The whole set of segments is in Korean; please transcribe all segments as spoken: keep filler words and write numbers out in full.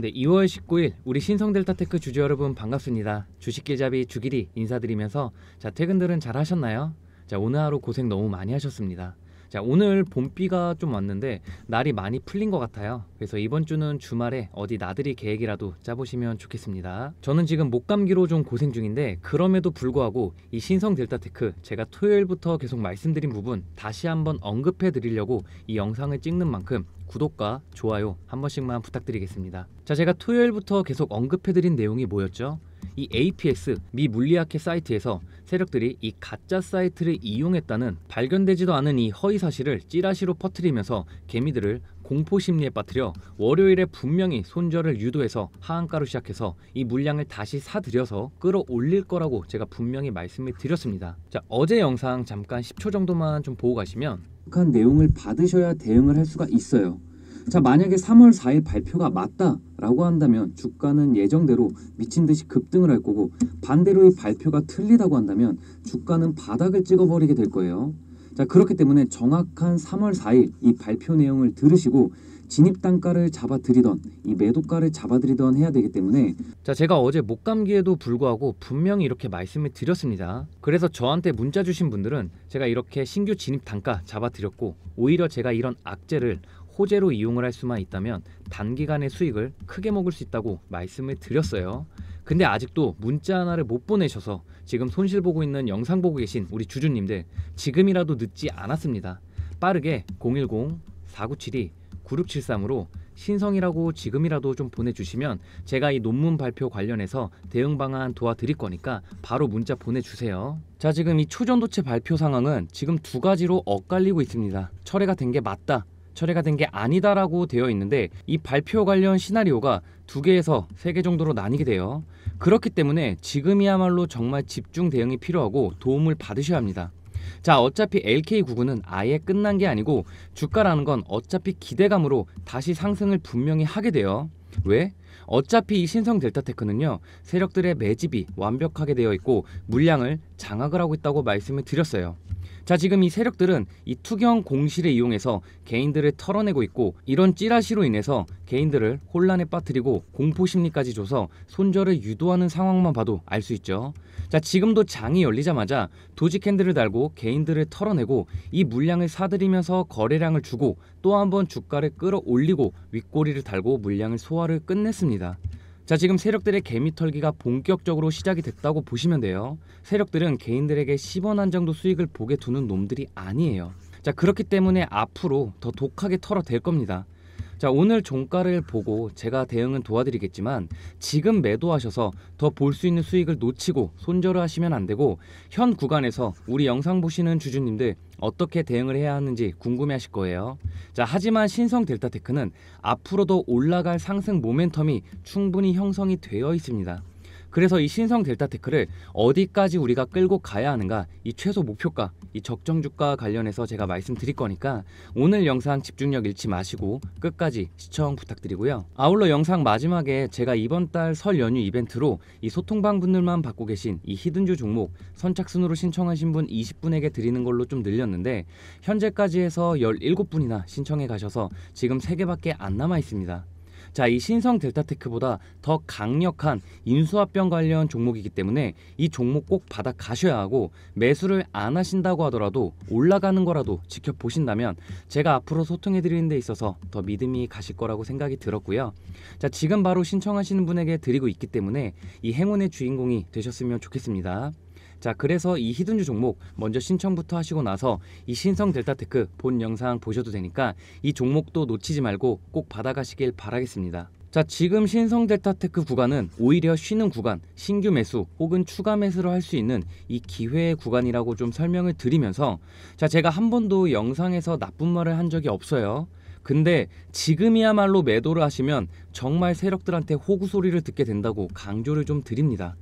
네, 이월 십구일 우리 신성 델타테크 주주 여러분 반갑습니다. 주식길잡이 주길이 인사드리면서 자 퇴근들은 잘 하셨나요? 자 오늘 하루 고생 너무 많이 하셨습니다. 자 오늘 봄비가 좀 왔는데 날이 많이 풀린 것 같아요. 그래서 이번 주는 주말에 어디 나들이 계획이라도 짜보시면 좋겠습니다. 저는 지금 목감기로 좀 고생 중인데 그럼에도 불구하고 이 신성 델타테크 제가 토요일부터 계속 말씀드린 부분 다시 한번 언급해 드리려고 이 영상을 찍는 만큼 구독과 좋아요 한 번씩만 부탁드리겠습니다. 자 제가 토요일부터 계속 언급해드린 내용이 뭐였죠? 이 에이피에스 미 물리학회 사이트에서 세력들이 이 가짜 사이트를 이용했다는 발견되지도 않은 이 허위사실을 찌라시로 퍼뜨리면서 개미들을 공포심리에 빠뜨려 월요일에 분명히 손절을 유도해서 하한가로 시작해서 이 물량을 다시 사들여서 끌어올릴 거라고 제가 분명히 말씀을 드렸습니다. 자 어제 영상 잠깐 십 초 정도만 좀 보고 가시면 정확한 내용을 받으셔야 대응을 할 수가 있어요. 자 만약에 삼월 사일 발표가 맞다 라고 한다면 주가는 예정대로 미친듯이 급등을 할 거고, 반대로 이 발표가 틀리다고 한다면 주가는 바닥을 찍어버리게 될 거예요. 자 그렇기 때문에 정확한 삼월 사일 이 발표 내용을 들으시고 진입단가를 잡아들이던 이 매도가를 잡아들이던 해야 되기 때문에 자 제가 어제 목감기에도 불구하고 분명히 이렇게 말씀을 드렸습니다. 그래서 저한테 문자 주신 분들은 제가 이렇게 신규 진입단가 잡아드렸고, 오히려 제가 이런 악재를 호재로 이용을 할 수만 있다면 단기간의 수익을 크게 먹을 수 있다고 말씀을 드렸어요. 근데 아직도 문자 하나를 못 보내셔서 지금 손실 보고 있는 영상 보고 계신 우리 주주님들 지금이라도 늦지 않았습니다. 빠르게 공일공 사구칠이 구육칠삼으로 신성이라고 지금이라도 좀 보내주시면 제가 이 논문 발표 관련해서 대응 방안 도와드릴 거니까 바로 문자 보내주세요. 자 지금 이 초전도체 발표 상황은 지금 두 가지로 엇갈리고 있습니다. 철회가 된 게 맞다, 철회가 된 게 아니다 라고 되어 있는데 이 발표 관련 시나리오가 두 개에서 세 개 정도로 나뉘게 돼요. 그렇기 때문에 지금이야말로 정말 집중 대응이 필요하고 도움을 받으셔야 합니다. 자 어차피 엘케이 구십구는 아예 끝난 게 아니고 주가라는 건 어차피 기대감으로 다시 상승을 분명히 하게 돼요. 왜? 어차피 이 신성 델타테크는요 세력들의 매집이 완벽하게 되어 있고 물량을 장악을 하고 있다고 말씀을 드렸어요. 자 지금 이 세력들은 이 투경 공시를 이용해서 개인들을 털어내고 있고, 이런 찌라시로 인해서 개인들을 혼란에 빠뜨리고 공포심리까지 줘서 손절을 유도하는 상황만 봐도 알 수 있죠. 자 지금도 장이 열리자마자 도지캔들을 달고 개인들을 털어내고 이 물량을 사들이면서 거래량을 주고 또 한 번 주가를 끌어올리고 윗꼬리를 달고 물량을 소화를 끝냈습니다. 자 지금 세력들의 개미털기가 본격적으로 시작이 됐다고 보시면 돼요. 세력들은 개인들에게 십 원 한 정도 수익을 보게 두는 놈들이 아니에요. 자 그렇기 때문에 앞으로 더 독하게 털어댈 겁니다. 자 오늘 종가를 보고 제가 대응은 도와드리겠지만 지금 매도하셔서 더 볼 수 있는 수익을 놓치고 손절을 하시면 안되고, 현 구간에서 우리 영상 보시는 주주님들 어떻게 대응을 해야 하는지 궁금해 하실 거예요. 자 하지만 신성 델타테크는 앞으로도 올라갈 상승 모멘텀이 충분히 형성이 되어 있습니다. 그래서 이 신성 델타테크를 어디까지 우리가 끌고 가야 하는가, 이 최소 목표가, 이 적정주가 관련해서 제가 말씀드릴 거니까 오늘 영상 집중력 잃지 마시고 끝까지 시청 부탁드리고요. 아울러 영상 마지막에 제가 이번 달 설 연휴 이벤트로 이 소통방 분들만 받고 계신 이 히든주 종목 선착순으로 신청하신 분 이십 분에게 드리는 걸로 좀 늘렸는데 현재까지 해서 열일곱 분이나 신청해 가셔서 지금 세 개밖에 안 남아 있습니다. 자, 이 신성 델타테크보다 더 강력한 인수합병 관련 종목이기 때문에 이 종목 꼭 받아 가셔야 하고, 매수를 안 하신다고 하더라도 올라가는 거라도 지켜보신다면 제가 앞으로 소통해드리는 데 있어서 더 믿음이 가실 거라고 생각이 들었고요. 자, 지금 바로 신청하시는 분에게 드리고 있기 때문에 이 행운의 주인공이 되셨으면 좋겠습니다. 자 그래서 이 히든주 종목 먼저 신청부터 하시고 나서 이 신성 델타테크 본 영상 보셔도 되니까 이 종목도 놓치지 말고 꼭 받아가시길 바라겠습니다. 자 지금 신성 델타테크 구간은 오히려 쉬는 구간, 신규 매수 혹은 추가 매수를 할 수 있는 이 기회의 구간이라고 좀 설명을 드리면서 자 제가 한 번도 영상에서 나쁜 말을 한 적이 없어요. 근데 지금이야말로 매도를 하시면 정말 세력들한테 호구 소리를 듣게 된다고 강조를 좀 드립니다.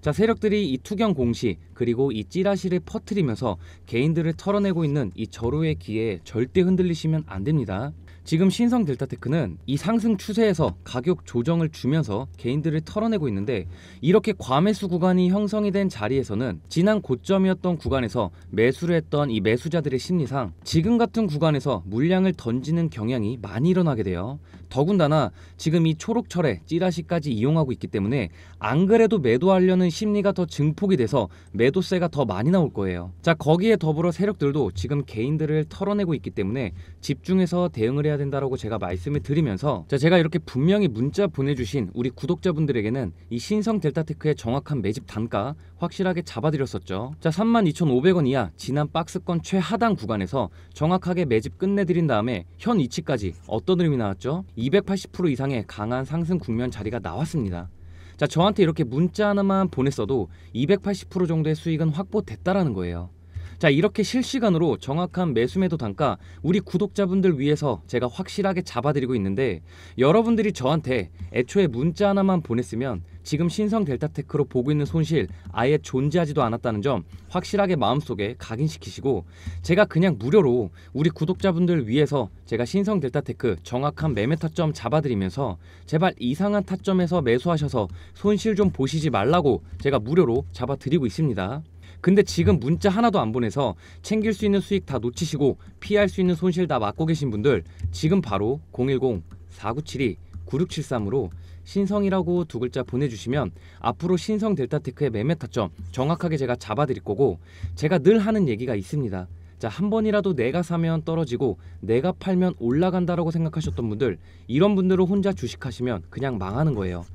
자 세력들이 이 투경 공시 그리고 이 찌라시를 퍼뜨리면서 개인들을 털어내고 있는 이 절호의 기회에 절대 흔들리시면 안됩니다. 지금 신성 델타테크는 이 상승 추세에서 가격 조정을 주면서 개인들을 털어내고 있는데, 이렇게 과매수 구간이 형성이 된 자리에서는 지난 고점이었던 구간에서 매수를 했던 이 매수자들의 심리상 지금 같은 구간에서 물량을 던지는 경향이 많이 일어나게 돼요. 더군다나 지금 이 초록철에 찌라시까지 이용하고 있기 때문에 안 그래도 매도하려는 심리가 더 증폭이 돼서 매도세가 더 많이 나올 거예요. 자, 거기에 더불어 세력들도 지금 개인들을 털어내고 있기 때문에 집중해서 대응을 해야 된다라고 제가 말씀을 드리면서, 자, 제가 이렇게 분명히 문자 보내주신 우리 구독자분들에게는 이 신성 델타테크의 정확한 매집 단가 확실하게 잡아드렸었죠. 자, 삼만 이천오백 원 이하 지난 박스권 최하단 구간에서 정확하게 매집 끝내드린 다음에 현 위치까지 어떤 흐름이 나왔죠? 이백팔십 퍼센트 이상의 강한 상승 국면 자리가 나왔습니다. 자, 저한테 이렇게 문자 하나만 보냈어도 이백팔십 퍼센트 정도의 수익은 확보됐다라는 거예요. 자, 이렇게 실시간으로 정확한 매수매도 단가 우리 구독자분들 위해서 제가 확실하게 잡아드리고 있는데, 여러분들이 저한테 애초에 문자 하나만 보냈으면 지금 신성 델타테크로 보고 있는 손실 아예 존재하지도 않았다는 점 확실하게 마음속에 각인시키시고, 제가 그냥 무료로 우리 구독자분들 위해서 제가 신성 델타테크 정확한 매매 타점 잡아드리면서 제발 이상한 타점에서 매수하셔서 손실 좀 보시지 말라고 제가 무료로 잡아드리고 있습니다. 근데 지금 문자 하나도 안 보내서 챙길 수 있는 수익 다 놓치시고 피할 수 있는 손실 다 막고 계신 분들, 지금 바로 공일공 사구칠이 구육칠삼으로 신성이라고 두 글자 보내주시면 앞으로 신성 델타테크의 매매 타점 정확하게 제가 잡아드릴 거고, 제가 늘 하는 얘기가 있습니다. 자, 한 번이라도 내가 사면 떨어지고 내가 팔면 올라간다라고 생각하셨던 분들, 이런 분들을 혼자 주식하시면 그냥 망하는 거예요.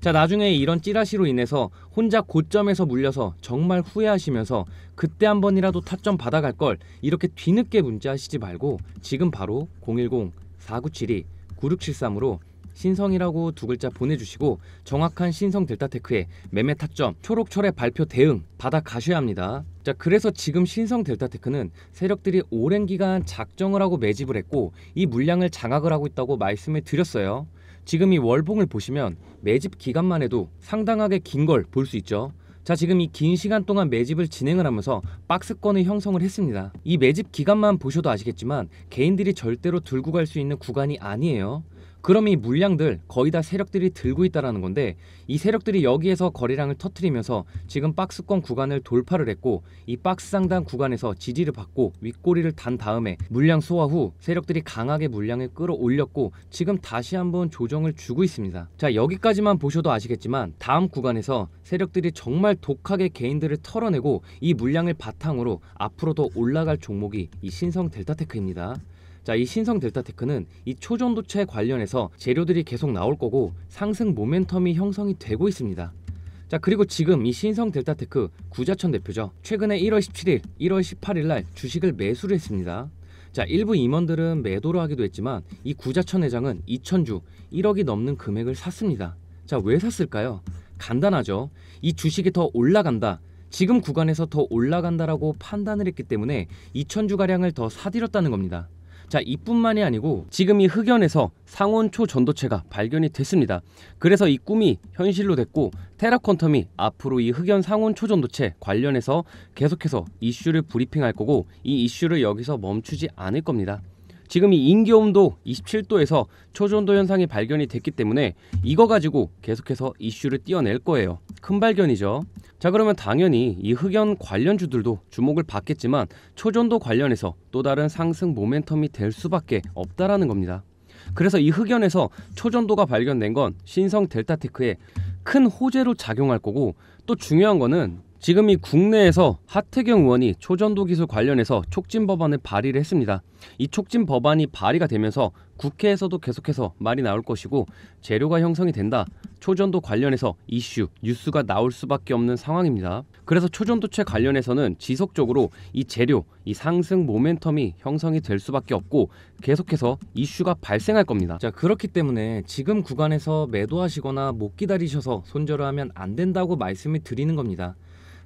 자, 나중에 이런 찌라시로 인해서 혼자 고점에서 물려서 정말 후회하시면서 그때 한 번이라도 타점 받아갈 걸 이렇게 뒤늦게 문자하시지 말고 지금 바로 공일공 사구칠이 구육칠삼으로 신성이라고 두 글자 보내주시고 정확한 신성 델타테크의 매매 타점 초록철의 발표 대응 받아 가셔야 합니다. 자, 그래서 지금 신성 델타테크는 세력들이 오랜 기간 작정을 하고 매집을 했고 이 물량을 장악을 하고 있다고 말씀을 드렸어요. 지금 이 월봉을 보시면 매집 기간만 해도 상당하게 긴 걸 볼 수 있죠. 자, 지금 이 긴 시간 동안 매집을 진행을 하면서 박스권을 형성을 했습니다. 이 매집 기간만 보셔도 아시겠지만 개인들이 절대로 들고 갈 수 있는 구간이 아니에요. 그럼 이 물량들 거의 다 세력들이 들고 있다라는 건데, 이 세력들이 여기에서 거래량을 터트리면서 지금 박스권 구간을 돌파를 했고 이 박스 상단 구간에서 지지를 받고 윗꼬리를 단 다음에 물량 소화 후 세력들이 강하게 물량을 끌어올렸고 지금 다시 한번 조정을 주고 있습니다. 자, 여기까지만 보셔도 아시겠지만 다음 구간에서 세력들이 정말 독하게 개인들을 털어내고 이 물량을 바탕으로 앞으로 더 올라갈 종목이 이 신성 델타테크입니다. 자, 이 신성 델타테크는 이 초전도체 관련해서 재료들이 계속 나올 거고 상승 모멘텀이 형성이 되고 있습니다. 자, 그리고 지금 이 신성 델타테크 구자천 대표죠. 최근에 일월 십칠일, 일월 십팔일 날 주식을 매수를 했습니다. 자, 일부 임원들은 매도를 하기도 했지만 이 구자천 회장은 이천 주 일억이 넘는 금액을 샀습니다. 자, 왜 샀을까요? 간단하죠. 이 주식이 더 올라간다. 지금 구간에서 더 올라간다라고 판단을 했기 때문에 이천 주가량을 더 사들였다는 겁니다. 자, 이뿐만이 아니고 지금 이 흑연에서 상온 초전도체가 발견이 됐습니다. 그래서 이 꿈이 현실로 됐고 테라퀀텀이 앞으로 이 흑연 상온 초전도체 관련해서 계속해서 이슈를 브리핑할 거고 이 이슈를 여기서 멈추지 않을 겁니다. 지금 이 인기온도 이십칠 도에서 초전도 현상이 발견이 됐기 때문에 이거 가지고 계속해서 이슈를 띄어낼 거예요. 큰 발견이죠. 자, 그러면 당연히 이 흑연 관련주들도 주목을 받겠지만 초전도 관련해서 또 다른 상승 모멘텀이 될 수밖에 없다라는 겁니다. 그래서 이 흑연에서 초전도가 발견된 건 신성 델타테크에 큰 호재로 작용할 거고, 또 중요한 거는 지금 이 국내에서 하태경 의원이 초전도 기술 관련해서 촉진 법안을 발의를 했습니다. 이 촉진 법안이 발의가 되면서 국회에서도 계속해서 말이 나올 것이고 재료가 형성이 된다. 초전도 관련해서 이슈, 뉴스가 나올 수밖에 없는 상황입니다. 그래서 초전도체 관련해서는 지속적으로 이 재료, 이 상승 모멘텀이 형성이 될 수밖에 없고 계속해서 이슈가 발생할 겁니다. 자, 그렇기 때문에 지금 구간에서 매도하시거나 못 기다리셔서 손절을 하면 안 된다고 말씀을 드리는 겁니다.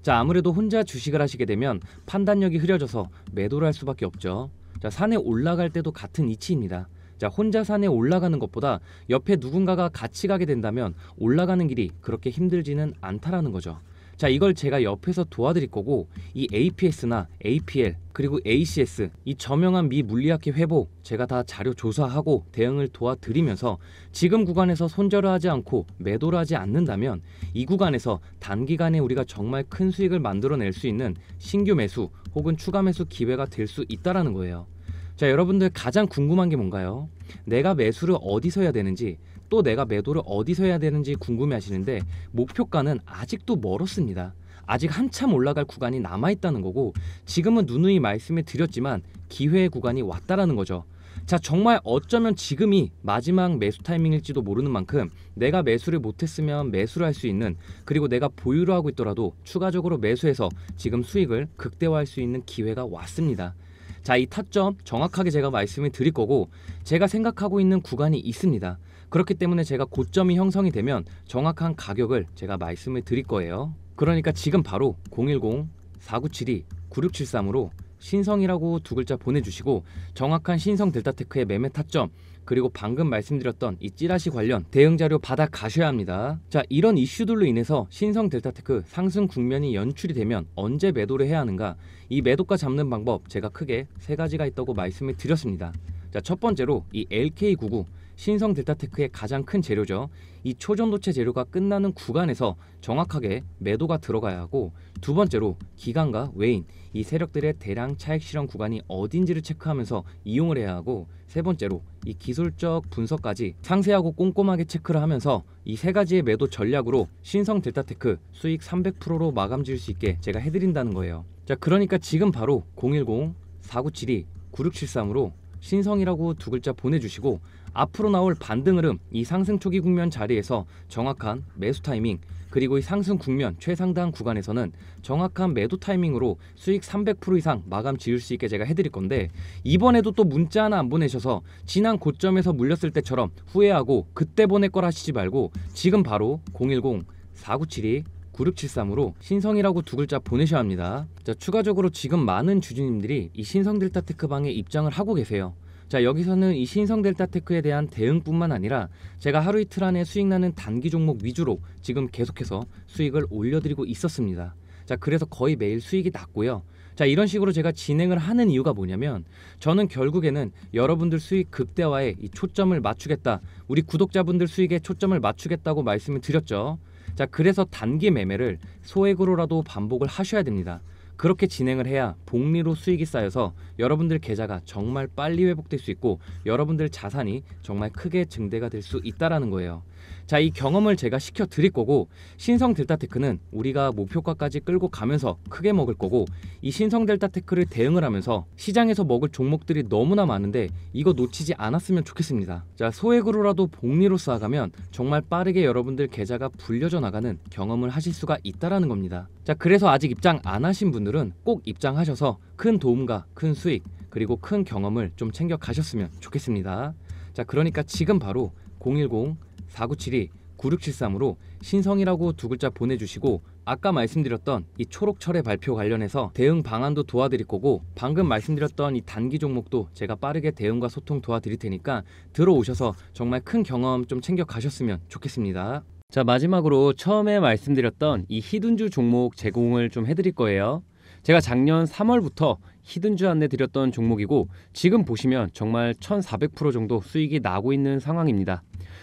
자, 아무래도 혼자 주식을 하시게 되면 판단력이 흐려져서 매도를 할 수밖에 없죠. 자, 산에 올라갈 때도 같은 이치입니다. 자, 혼자 산에 올라가는 것보다 옆에 누군가가 같이 가게 된다면 올라가는 길이 그렇게 힘들지는 않다라는 거죠. 자, 이걸 제가 옆에서 도와드릴 거고, 이 에이피에스나 에이피엘 그리고 에이씨에스 이 저명한 미 물리학회 회복 제가 다 자료 조사하고 대응을 도와드리면서 지금 구간에서 손절을 하지 않고 매도를 하지 않는다면 이 구간에서 단기간에 우리가 정말 큰 수익을 만들어낼 수 있는 신규 매수 혹은 추가 매수 기회가 될 수 있다라는 거예요. 자, 여러분들 가장 궁금한 게 뭔가요? 내가 매수를 어디서 해야 되는지, 또 내가 매도를 어디서 해야 되는지 궁금해 하시는데, 목표가는 아직도 멀었습니다. 아직 한참 올라갈 구간이 남아있다는 거고, 지금은 누누이 말씀을 드렸지만 기회의 구간이 왔다라는 거죠. 자, 정말 어쩌면 지금이 마지막 매수 타이밍일지도 모르는 만큼 내가 매수를 못했으면 매수를 할 수 있는, 그리고 내가 보유를 하고 있더라도 추가적으로 매수해서 지금 수익을 극대화할 수 있는 기회가 왔습니다. 자, 이 타점 정확하게 제가 말씀을 드릴 거고, 제가 생각하고 있는 구간이 있습니다. 그렇기 때문에 제가 고점이 형성이 되면 정확한 가격을 제가 말씀을 드릴 거예요. 그러니까 지금 바로 공일공 사구칠이 구육칠삼으로 신성이라고 두 글자 보내주시고, 정확한 신성 델타테크의 매매 타점, 그리고 방금 말씀드렸던 이 찌라시 관련 대응자료 받아 가셔야 합니다. 자, 이런 이슈들로 인해서 신성 델타테크 상승 국면이 연출이 되면 언제 매도를 해야 하는가, 이 매도가 잡는 방법 제가 크게 세 가지가 있다고 말씀을 드렸습니다. 자, 첫 번째로 이 엘케이 구십구 신성 델타테크의 가장 큰 재료죠. 이 초전도체 재료가 끝나는 구간에서 정확하게 매도가 들어가야 하고, 두 번째로 기관과 외인 이 세력들의 대량 차익 실현 구간이 어딘지를 체크하면서 이용을 해야 하고, 세 번째로 이 기술적 분석까지 상세하고 꼼꼼하게 체크를 하면서 이 세 가지의 매도 전략으로 신성 델타테크 수익 삼백 퍼센트로 마감 지을 수 있게 제가 해드린다는 거예요. 자, 그러니까 지금 바로 공일공 사구칠이 구육칠삼으로 신성이라고 두 글자 보내주시고, 앞으로 나올 반등 흐름, 이 상승 초기 국면 자리에서 정확한 매수 타이밍, 그리고 이 상승 국면 최상단 구간에서는 정확한 매도 타이밍으로 수익 삼백 퍼센트 이상 마감 지을 수 있게 제가 해드릴 건데, 이번에도 또 문자 하나 안 보내셔서 지난 고점에서 물렸을 때처럼 후회하고 그때 보낼 걸 하시지 말고, 지금 바로 공일공 사구칠이 구육칠삼으로 신성이라고 두 글자 보내셔야 합니다. 자, 추가적으로 지금 많은 주주님들이 이 신성 델타테크방에 입장을 하고 계세요. 자, 여기서는 이 신성 델타테크에 대한 대응뿐만 아니라 제가 하루 이틀 안에 수익나는 단기 종목 위주로 지금 계속해서 수익을 올려드리고 있었습니다. 자, 그래서 거의 매일 수익이 났고요. 자, 이런 식으로 제가 진행을 하는 이유가 뭐냐면, 저는 결국에는 여러분들 수익 극대화에 이 초점을 맞추겠다, 우리 구독자분들 수익에 초점을 맞추겠다고 말씀을 드렸죠. 자, 그래서 단기 매매를 소액으로라도 반복을 하셔야 됩니다. 그렇게 진행을 해야 복리로 수익이 쌓여서 여러분들 계좌가 정말 빨리 회복될 수 있고, 여러분들 자산이 정말 크게 증대가 될 수 있다라는 거예요. 자, 이 경험을 제가 시켜 드릴 거고, 신성 델타테크는 우리가 목표가까지 끌고 가면서 크게 먹을 거고, 이 신성 델타테크를 대응을 하면서 시장에서 먹을 종목들이 너무나 많은데 이거 놓치지 않았으면 좋겠습니다. 자, 소액으로라도 복리로 쌓아가면 정말 빠르게 여러분들 계좌가 불려져 나가는 경험을 하실 수가 있다라는 겁니다. 자, 그래서 아직 입장 안 하신 분들은 꼭 입장하셔서 큰 도움과 큰 수익, 그리고 큰 경험을 좀 챙겨 가셨으면 좋겠습니다. 자, 그러니까 지금 바로 공일공 사구칠이 구육칠삼으로 신성이라고 두 글자 보내주시고, 아까 말씀드렸던 이 초록철의 발표 관련해서 대응 방안도 도와드릴 거고, 방금 말씀드렸던 이 단기 종목도 제가 빠르게 대응과 소통 도와드릴 테니까 들어오셔서 정말 큰 경험 좀 챙겨 가셨으면 좋겠습니다. 자, 마지막으로 처음에 말씀드렸던 이 히든주 종목 제공을 좀 해드릴 거예요. 제가 작년 삼월부터 히든주 안내 드렸던 종목이고, 지금 보시면 정말 천사백 퍼센트 정도 수익이 나고 있는 상황입니다.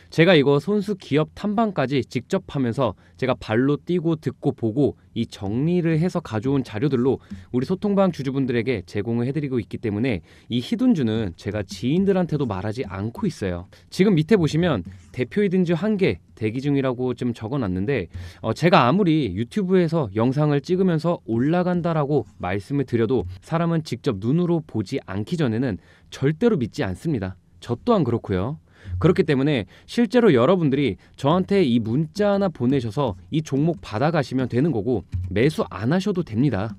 제가 이거 손수 기업 탐방까지 직접 하면서 제가 발로 뛰고 듣고 보고 이 정리를 해서 가져온 자료들로 우리 소통방 주주분들에게 제공을 해드리고 있기 때문에 이 히든주는 제가 지인들한테도 말하지 않고 있어요. 지금 밑에 보시면 대표 히든주 한 개 대기 중이라고 좀 적어놨는데, 어 제가 아무리 유튜브에서 영상을 찍으면서 올라간다라고 말씀을 드려도 사람은 직접 눈으로 보지 않기 전에는 절대로 믿지 않습니다. 저 또한 그렇고요. 그렇기 때문에 실제로 여러분들이 저한테 이 문자 하나 보내셔서 이 종목 받아가시면 되는 거고, 매수 안 하셔도 됩니다.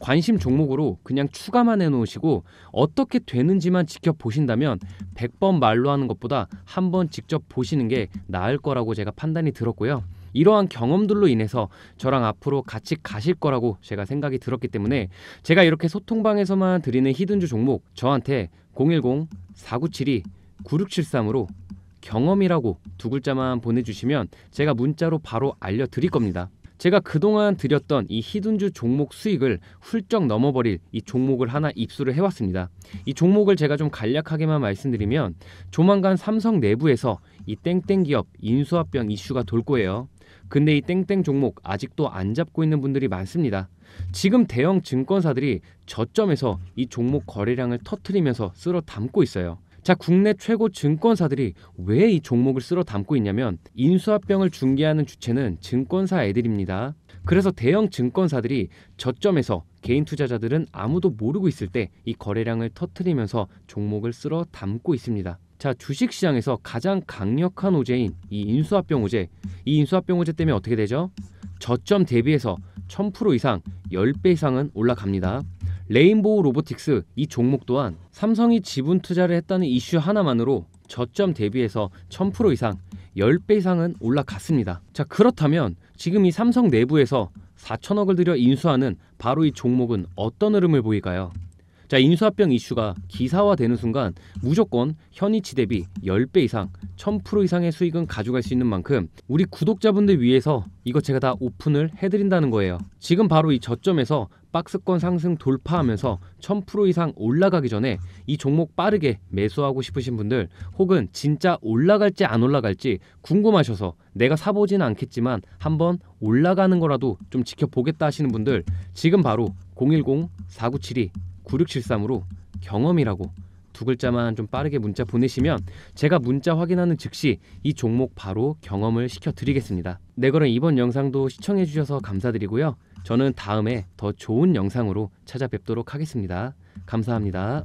관심 종목으로 그냥 추가만 해놓으시고 어떻게 되는지만 지켜보신다면 백 번 말로 하는 것보다 한번 직접 보시는 게 나을 거라고 제가 판단이 들었고요. 이러한 경험들로 인해서 저랑 앞으로 같이 가실 거라고 제가 생각이 들었기 때문에 제가 이렇게 소통방에서만 드리는 히든주 종목, 저한테 공일공 사구칠이 구육칠삼으로 경험이라고 두 글자만 보내주시면 제가 문자로 바로 알려드릴 겁니다. 제가 그동안 드렸던 이 히든주 종목 수익을 훌쩍 넘어버릴 이 종목을 하나 입수를 해왔습니다. 이 종목을 제가 좀 간략하게만 말씀드리면 조만간 삼성 내부에서 이 땡땡 기업 인수합병 이슈가 돌 거예요. 근데 이 땡땡 종목 아직도 안 잡고 있는 분들이 많습니다. 지금 대형 증권사들이 저점에서 이 종목 거래량을 터트리면서 쓸어 담고 있어요. 자, 국내 최고 증권사들이 왜 이 종목을 쓸어 담고 있냐면 인수합병을 중개하는 주체는 증권사 애들입니다. 그래서 대형 증권사들이 저점에서 개인 투자자들은 아무도 모르고 있을 때 이 거래량을 터트리면서 종목을 쓸어 담고 있습니다. 자, 주식시장에서 가장 강력한 호재인 이 인수합병 호재, 이 인수합병 호재 때문에 어떻게 되죠? 저점 대비해서 천 퍼센트 이상, 십 배 이상은 올라갑니다. 레인보우 로보틱스 이 종목 또한 삼성이 지분 투자를 했다는 이슈 하나만으로 저점 대비해서 천 퍼센트 이상, 십 배 이상은 올라갔습니다. 자, 그렇다면 지금 이 삼성 내부에서 사천억을 들여 인수하는 바로 이 종목은 어떤 흐름을 보일까요? 자, 인수합병 이슈가 기사화되는 순간 무조건 현위치 대비 십 배 이상, 천 퍼센트 이상의 수익은 가져갈 수 있는 만큼 우리 구독자분들 위해서 이거 제가 다 오픈을 해드린다는 거예요. 지금 바로 이 저점에서 박스권 상승 돌파하면서 천 퍼센트 이상 올라가기 전에 이 종목 빠르게 매수하고 싶으신 분들, 혹은 진짜 올라갈지 안 올라갈지 궁금하셔서 내가 사보진 않겠지만 한번 올라가는 거라도 좀 지켜보겠다 하시는 분들, 지금 바로 공일공 사구칠이 구육칠삼으로 경험이라고 두 글자만 좀 빠르게 문자 보내시면 제가 문자 확인하는 즉시 이 종목 바로 경험을 시켜드리겠습니다. 네, 그럼 이번 영상도 시청해주셔서 감사드리고요. 저는 다음에 더 좋은 영상으로 찾아뵙도록 하겠습니다. 감사합니다.